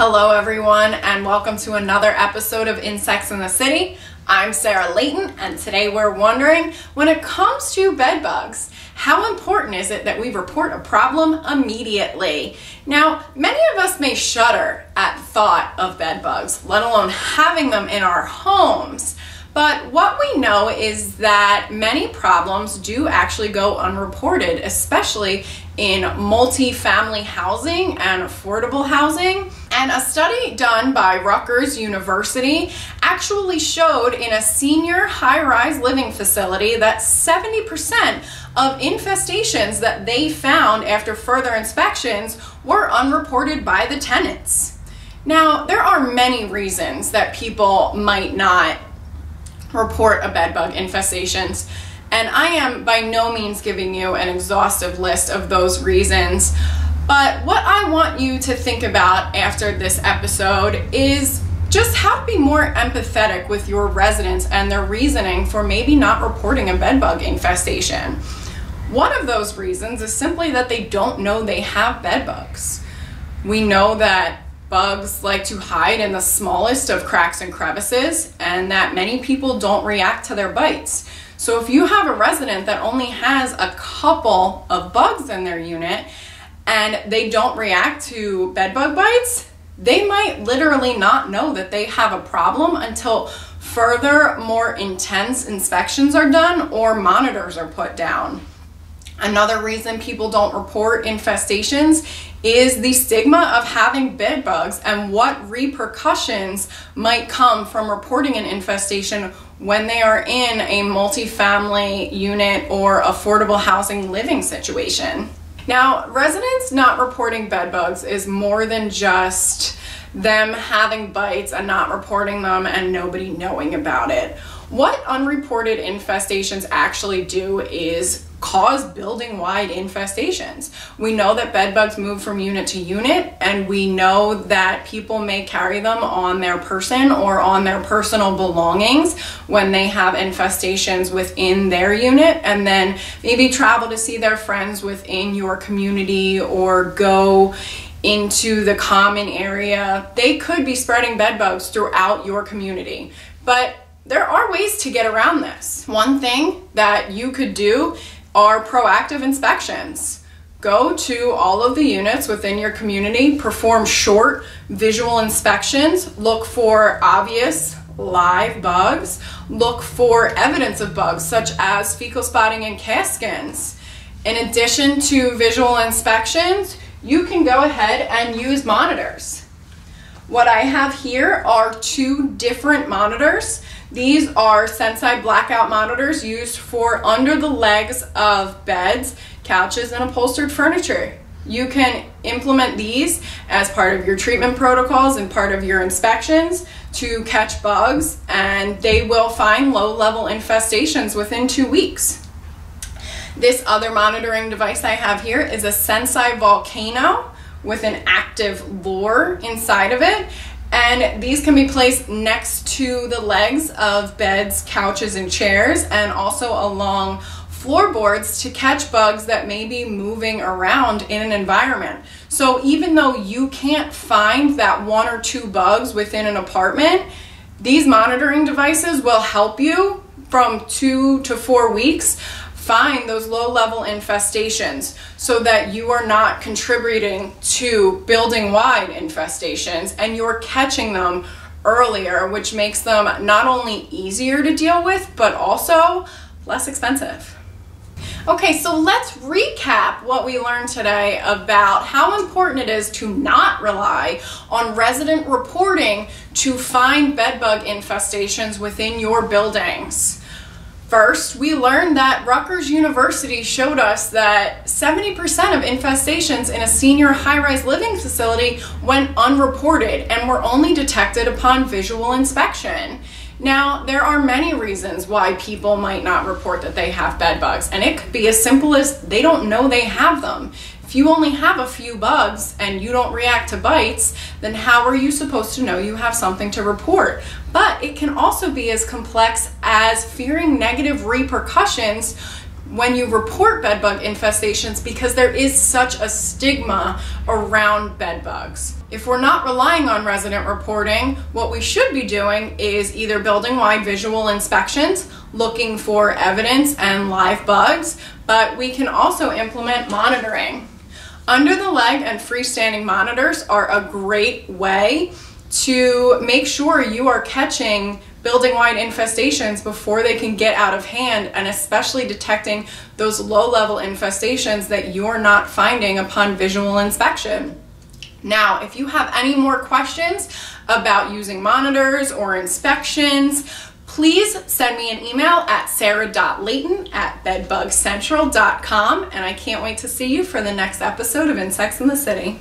Hello everyone, and welcome to another episode of Insects in the City. I'm Sarah Layton, and today we're wondering, when it comes to bed bugs, how important is it that we report a problem immediately? Now, many of us may shudder at thought of bed bugs, let alone having them in our homes. But what we know is that many problems do actually go unreported, especially in multi-family housing and affordable housing. And a study done by Rutgers University actually showed in a senior high-rise living facility that 70% of infestations that they found after further inspections were unreported by the tenants. Now, there are many reasons that people might not report a bedbug infestations, and I am by no means giving you an exhaustive list of those reasons, but what I want you to think about after this episode is just how to be more empathetic with your residents and their reasoning for maybe not reporting a bedbug infestation. One of those reasons is simply that they don't know they have bedbugs. We know that bugs like to hide in the smallest of cracks and crevices, and that many people don't react to their bites. So if you have a resident that only has a couple of bugs in their unit and they don't react to bed bug bites, they might literally not know that they have a problem until further, more intense inspections are done or monitors are put down. Another reason people don't report infestations is the stigma of having bed bugs and what repercussions might come from reporting an infestation when they are in a multifamily unit or affordable housing living situation. Now, residents not reporting bed bugs is more than just them having bites and not reporting them and nobody knowing about it. What unreported infestations actually do is cause building-wide infestations. We know that bed bugs move from unit to unit, and we know that people may carry them on their person or on their personal belongings when they have infestations within their unit, and then maybe travel to see their friends within your community or go into the common area. They could be spreading bed bugs throughout your community. But there are ways to get around this. One thing that you could do are proactive inspections. Go to all of the units within your community, perform short visual inspections, look for obvious live bugs, look for evidence of bugs such as fecal spotting and cast skins. In addition to visual inspections, you can go ahead and use monitors. What I have here are two different monitors. These are Sensei blackout monitors used for under the legs of beds, couches, and upholstered furniture. You can implement these as part of your treatment protocols and part of your inspections to catch bugs, and they will find low-level infestations within 2 weeks. This other monitoring device I have here is a Sensei Volcano with an active lure inside of it. And these can be placed next to the legs of beds, couches, and chairs, and also along floorboards to catch bugs that may be moving around in an environment. So even though you can't find that one or two bugs within an apartment, these monitoring devices will help you from 2 to 4 weeks find those low-level infestations so that you are not contributing to building-wide infestations and you're catching them earlier, which makes them not only easier to deal with, but also less expensive. Okay, so let's recap what we learned today about how important it is to not rely on resident reporting to find bedbug infestations within your buildings. First, we learned that Rutgers University showed us that 70% of infestations in a senior high-rise living facility went unreported and were only detected upon visual inspection. Now, there are many reasons why people might not report that they have bed bugs, and it could be as simple as they don't know they have them. If you only have a few bugs and you don't react to bites, then how are you supposed to know you have something to report? But it can also be as complex as fearing negative repercussions when you report bedbug infestations because there is such a stigma around bedbugs. If we're not relying on resident reporting, what we should be doing is either building-wide visual inspections, looking for evidence and live bugs, but we can also implement monitoring. Under the leg and freestanding monitors are a great way to make sure you are catching building-wide infestations before they can get out of hand, and especially detecting those low-level infestations that you're not finding upon visual inspection. Now, if you have any more questions about using monitors or inspections, please send me an email at sarah.layton@bedbugcentral.com, and I can't wait to see you for the next episode of Insects in the City.